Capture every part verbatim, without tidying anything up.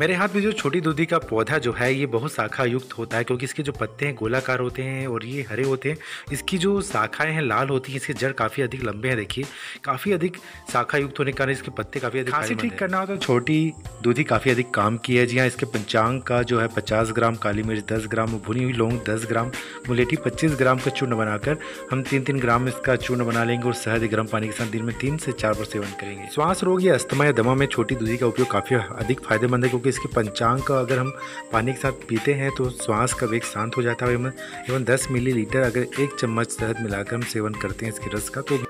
मेरे हाथ में जो छोटी दूधी का पौधा जो है ये बहुत शाखा युक्त होता है, क्योंकि इसके जो पत्ते हैं गोलाकार होते हैं और ये हरे होते हैं। इसकी जो शाखाएं हैं लाल होती हैं। इसके जड़ काफ़ी अधिक लंबे हैं, देखिए काफ़ी अधिक शाखा युक्त होने के कारण इसके पत्ते काफ़ी अधिक। खांसी ठीक करना हो तो छोटी दूधी काफ़ी अधिक काम की है। जी हाँ, इसके पंचांग का जो है पचास ग्राम काली मिर्च दस ग्राम, भुनी हुई लौंग दस ग्राम, मुलेठी पच्चीस ग्राम का चूर्ण बनाकर हम तीन तीन ग्राम इसका चूर्ण बना लेंगे और शहद गर्म पानी के साथ दिन में तीन से चार बार सेवन करेंगे। श्वास रोग या अस्थमा या दमा में छोटी दूधी का उपयोग काफ़ी अधिक फायदेमंद है, क्योंकि इसके पंचांग का अगर हम पानी के साथ पीते हैं तो श्वास का वेग शांत हो जाता है। एवं दस मिलीलीटर अगर एक चम्मच शहद मिलाकर हम सेवन करते हैं इसके रस का तो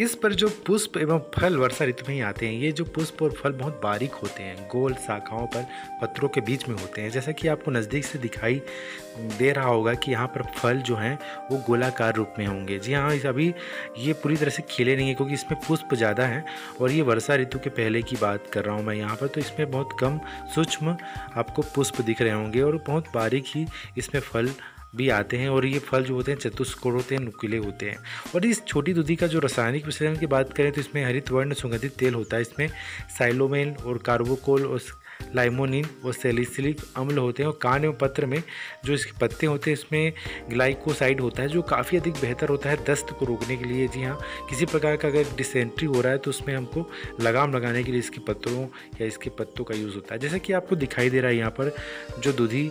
इस पर जो पुष्प एवं फल वर्षा ऋतु में ही आते हैं। ये जो पुष्प और फल बहुत बारीक होते हैं, गोल शाखाओं पर पत्तों के बीच में होते हैं। जैसा कि आपको नज़दीक से दिखाई दे रहा होगा कि यहाँ पर फल जो हैं वो गोलाकार रूप में होंगे। जी हाँ, अभी ये पूरी तरह से खिले नहीं है क्योंकि इसमें पुष्प ज़्यादा हैं और ये वर्षा ऋतु के पहले की बात कर रहा हूँ मैं यहाँ पर, तो इसमें बहुत कम सूक्ष्म आपको पुष्प दिख रहे होंगे और बहुत बारीक ही इसमें फल भी आते हैं। और ये फल जो होते हैं चतुष्कोण होते हैं, नुकीले होते हैं। और इस छोटी दूधी का जो रासायनिक विश्लेषण की बात करें तो इसमें हरित वर्ण सुगंधित तेल होता है। इसमें साइलोमेन और कार्बोकोल और लाइमोनिन और सैलिसिलिक अम्ल होते हैं। और कान एवं पत्र में जो इसके पत्ते होते हैं इसमें ग्लाइकोसाइड होता है जो काफ़ी अधिक बेहतर होता है दस्त को रोकने के लिए। जी हाँ, किसी प्रकार का अगर डिसेंट्री हो रहा है तो उसमें हमको लगाम लगाने के लिए इसके पत्तों या इसके पत्तों का यूज़ होता है। जैसा कि आपको दिखाई दे रहा है यहाँ पर जो दूधी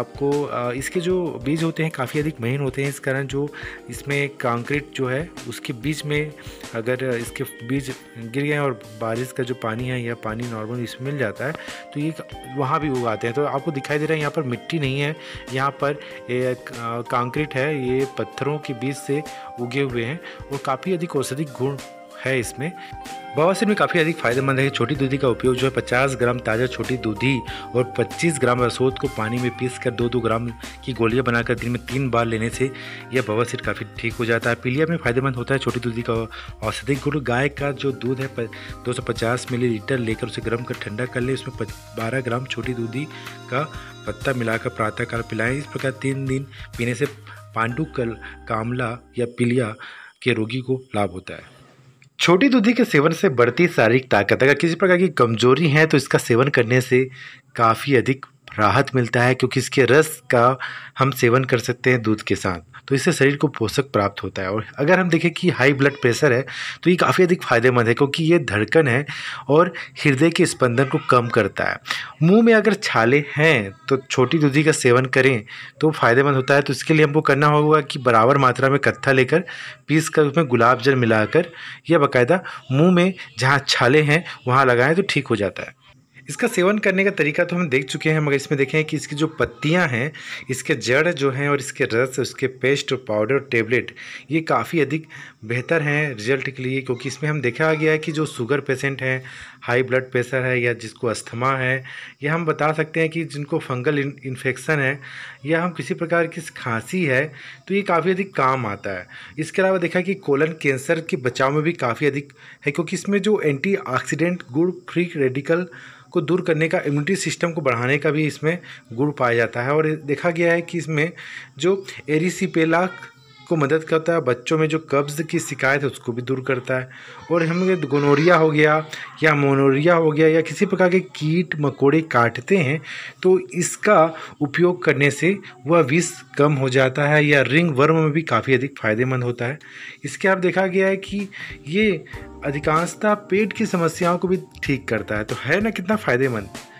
आपको इसके जो बीज होते हैं काफ़ी अधिक महीन होते हैं। इस कारण जो इसमें कंक्रीट जो है उसके बीच में अगर इसके बीज गिर गए और बारिश का जो पानी है या पानी नॉर्मल इसमें मिल जाता है तो ये वहाँ भी उगाते हैं। तो आपको दिखाई दे रहा है यहाँ पर मिट्टी नहीं है, यहाँ पर कंक्रीट है, ये पत्थरों के बीच से उगे हुए हैं और काफ़ी अधिक औषधि गुण है इसमें। बवासीर में काफ़ी अधिक फायदेमंद है। छोटी दूधी का उपयोग जो है पचास ग्राम ताज़ा छोटी दूधी और पच्चीस ग्राम रसोद को पानी में पीसकर दो दो ग्राम की गोलियां बनाकर दिन में तीन बार लेने से यह बवासीर काफ़ी ठीक हो जाता है। पीलिया में फायदेमंद होता है। छोटी दूधी का औषधि गुण, गाय का जो दूध है दो सौ पचास मिलीलीटर लेकर उसे गर्म कर ठंडा कर ले, उसमें बारह ग्राम छोटी दूधी का पत्ता मिलाकर प्रातःकाल पिलाएँ। इस प्रकार तीन दिन पीने से पांडु कल कामला या पीलिया के रोगी को लाभ होता है। छोटी दूधी के सेवन से बढ़ती शारीरिक ताकत, अगर किसी प्रकार की कमजोरी है तो इसका सेवन करने से काफ़ी अधिक राहत मिलता है, क्योंकि इसके रस का हम सेवन कर सकते हैं दूध के साथ, तो इससे शरीर को पोषक प्राप्त होता है। और अगर हम देखें कि हाई ब्लड प्रेशर है तो ये काफ़ी अधिक फायदेमंद है, क्योंकि ये धड़कन है और हृदय के स्पंदन को कम करता है। मुंह में अगर छाले हैं तो छोटी दूधी का सेवन करें तो फायदेमंद होता है। तो इसके लिए हमको करना होगा कि बराबर मात्रा में कत्था लेकर पीस कर उसमें गुलाब जल मिलाकर या बाकायदा मुँह में जहाँ छाले हैं वहाँ लगाएँ तो ठीक हो जाता है। इसका सेवन करने का तरीका तो हम देख चुके हैं, मगर इसमें देखें कि इसकी जो पत्तियां हैं, इसके जड़ जो हैं और इसके रस, उसके पेस्ट और पाउडर और टेबलेट ये काफ़ी अधिक बेहतर हैं रिजल्ट के लिए, क्योंकि इसमें हम देखा गया है कि जो शुगर पेशेंट हैं, हाई ब्लड प्रेशर है या जिसको अस्थमा है या हम बता सकते हैं कि जिनको फंगल इन्फेक्शन है या हम किसी प्रकार की खांसी है तो ये काफ़ी अधिक काम आता है। इसके अलावा देखा कि कोलन कैंसर के बचाव में भी काफ़ी अधिक है, क्योंकि इसमें जो एंटी ऑक्सीडेंट गुण फ्री रेडिकल को दूर करने का, इम्यूनिटी सिस्टम को बढ़ाने का भी इसमें गुण पाया जाता है। और देखा गया है कि इसमें जो एरिसिपेला को मदद करता है, बच्चों में जो कब्ज की शिकायत है उसको भी दूर करता है। और हमें गोनोरिया हो गया या मोनोरिया हो गया या किसी प्रकार के कीट मकोड़े काटते हैं तो इसका उपयोग करने से वह विष कम हो जाता है। या रिंग वर्म में भी काफ़ी अधिक फायदेमंद होता है। इसके अब देखा गया है कि ये अधिकांशतः पेट की समस्याओं को भी ठीक करता है। तो है ना कितना फ़ायदेमंद।